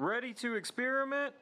Ready to experiment?